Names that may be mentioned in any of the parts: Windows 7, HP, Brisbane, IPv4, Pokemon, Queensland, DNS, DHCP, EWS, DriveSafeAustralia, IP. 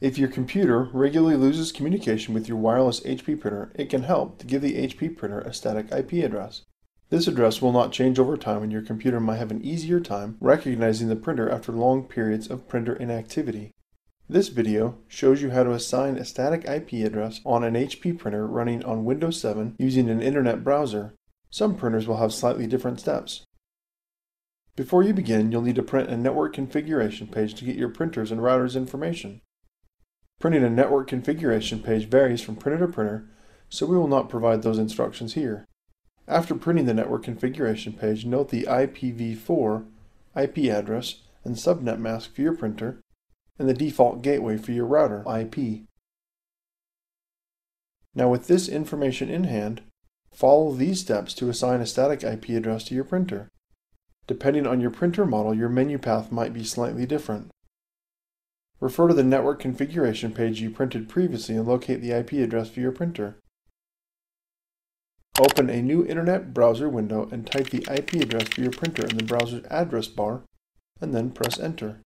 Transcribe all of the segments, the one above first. If your computer regularly loses communication with your wireless HP printer, it can help to give the HP printer a static IP address. This address will not change over time, and your computer might have an easier time recognizing the printer after long periods of printer inactivity. This video shows you how to assign a static IP address on an HP printer running on Windows 7 using an internet browser. Some printers will have slightly different steps. Before you begin, you'll need to print a network configuration page to get your printer's and router's information. Printing a network configuration page varies from printer to printer, so we will not provide those instructions here. After printing the network configuration page, note the IPv4, IP address, and subnet mask for your printer, and the default gateway for your router, IP. Now, with this information in hand, follow these steps to assign a static IP address to your printer. Depending on your printer model, your menu path might be slightly different. Refer to the network configuration page you printed previously and locate the IP address for your printer. Open a new internet browser window and type the IP address for your printer in the browser's address bar, and then press Enter.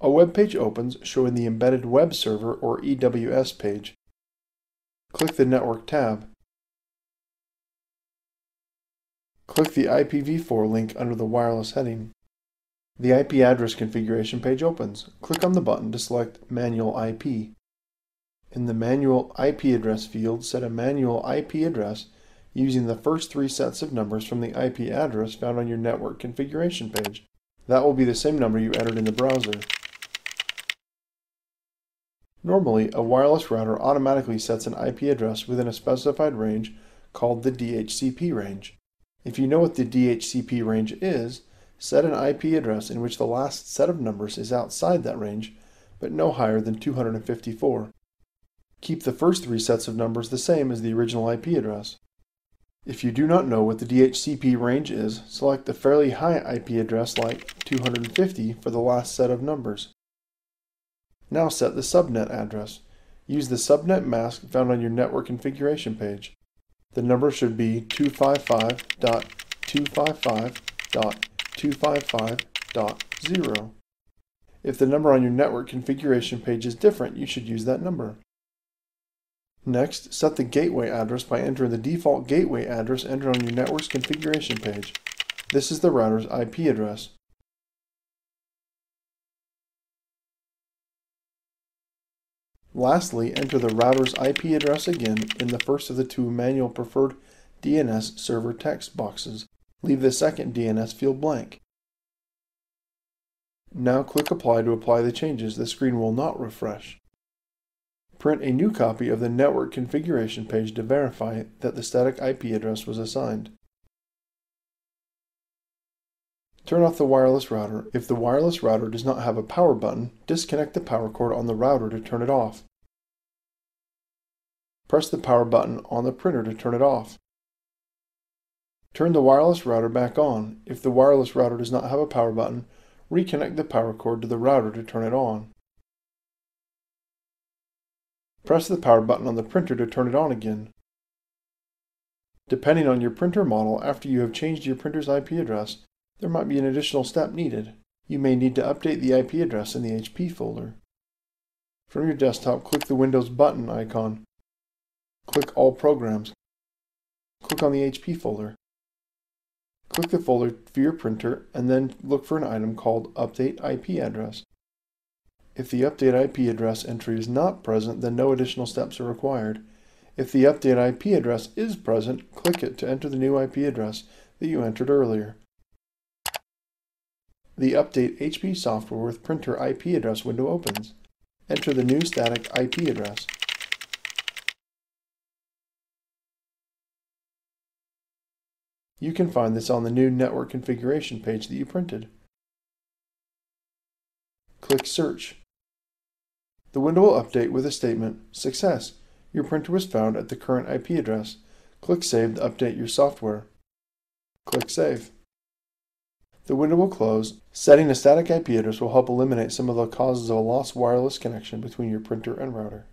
A web page opens showing the Embedded Web Server or EWS page. Click the Network tab. Click the IPv4 link under the wireless heading. The IP address configuration page opens. Click on the button to select Manual IP. In the Manual IP address field, set a manual IP address using the first three sets of numbers from the IP address found on your network configuration page. That will be the same number you entered in the browser. Normally, a wireless router automatically sets an IP address within a specified range called the DHCP range. If you know what the DHCP range is, set an IP address in which the last set of numbers is outside that range, but no higher than 254. Keep the first three sets of numbers the same as the original IP address. If you do not know what the DHCP range is, select a fairly high IP address like 250 for the last set of numbers. Now set the subnet address. Use the subnet mask found on your network configuration page. The number should be 255.255.255.0. If the number on your network configuration page is different, you should use that number. Next, set the gateway address by entering the default gateway address entered on your network's configuration page. This is the router's IP address. Lastly, enter the router's IP address again in the first of the two manual preferred DNS server text boxes. Leave the second DNS field blank. Now click Apply to apply the changes. The screen will not refresh. Print a new copy of the network configuration page to verify that the static IP address was assigned. Turn off the wireless router. If the wireless router does not have a power button, disconnect the power cord on the router to turn it off. Press the power button on the printer to turn it off. Turn the wireless router back on. If the wireless router does not have a power button, reconnect the power cord to the router to turn it on. Press the power button on the printer to turn it on again. Depending on your printer model, after you have changed your printer's IP address, there might be an additional step needed. You may need to update the IP address in the HP folder. From your desktop, click the Windows button icon. Click All Programs. Click on the HP folder. Click the folder for your printer and then look for an item called Update IP Address. If the update IP address entry is not present, then no additional steps are required. If the update IP address is present, click it to enter the new IP address that you entered earlier. The Update HP Software with Printer IP Address window opens. Enter the new static IP address. You can find this on the new network configuration page that you printed. Click Search. The window will update with a statement, "Success! Your printer was found at the current IP address. Click Save to update your software." Click Save. The window will close. Setting a static IP address will help eliminate some of the causes of a lost wireless connection between your printer and router.